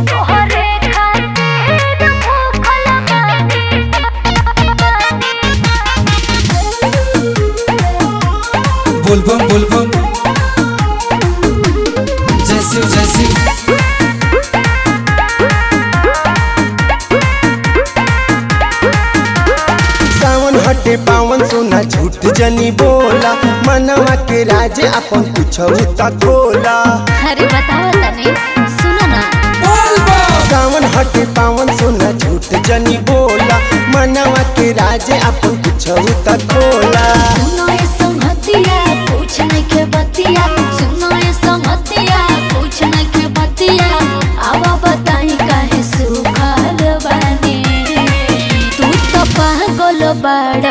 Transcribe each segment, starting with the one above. बुलबम बुलबम जैसी जैसी सावन हटे पावन सोना झूठ जनी बोला मनवा के राज अपन कुछ होता खोला। अरे बताओ तने सुनो ना सावन हटे पावन सोना झूठ जनी बोला मनवा के राज अपन कुछ होता खोला। बड़ा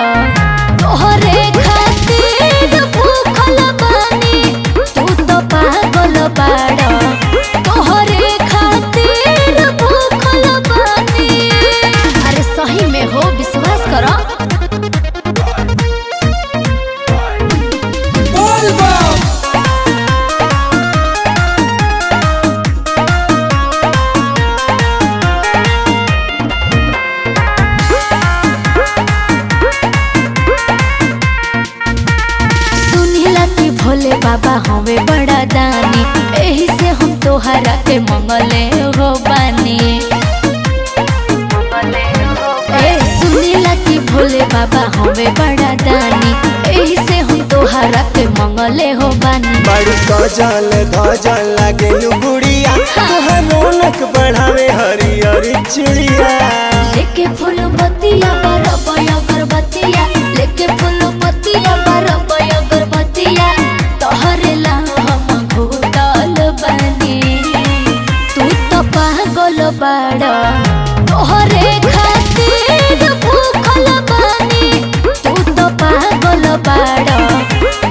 तोहरे खातिर भूखल बानी तू तो पागल बड़ा तोहरे खातिर भूखल बानी। अरे सही में हो विश्वास करो भोले बाबा हमें बड़ा दानी एही से हम तोहरा के मंगले हो बानी। ए सुनिला कि भोले बाबा हमें बड़ा दानी एही से हम तोहरा के मंगले हो बानी। बड़ी सजल धजल लागे नु गुड़िया तोहर रौनक बढ़ावे हरियर चिड़िया लेके फूल बतिया बरबय अगरबत्तिया लेके फूल बतिया बरबय अगरबत्तिया बड़ा तोहरे खातिर भूखल बानी तू तो पागल बड़ा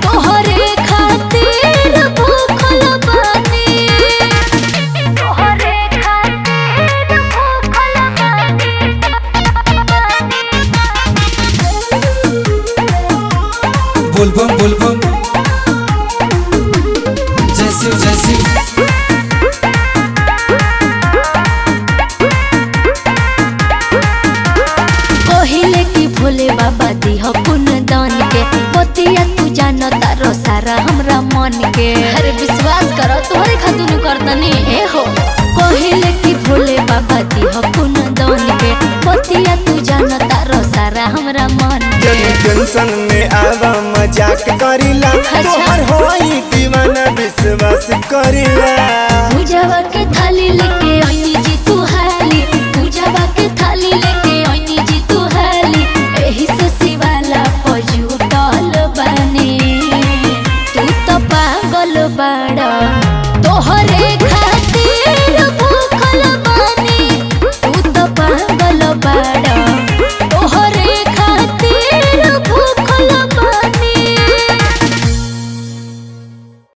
तोहरे खातिर भूखल बानी तोहरे खातिर भूखल बानी। बुलबम बुलबम जैसी जैसी भोले बाबा दीह पुन दान के बतिया तू जान तारो सारा हमरा मन के। अरे विश्वास करो तोहरे खातुन करतनी ए हो कहिले कि भोले बाबा दीह पुन दान के बतिया तू जान तारो सारा हमरा मन के। टेंशन में आवा मजाक करिला तोहर होई दीवाना विश्वास करिला पूजावा के थाली लेके आई जी तू हाली पूजावा के थाली लेके आई जी तू हाली तू तो पागल बड़ा तोहरे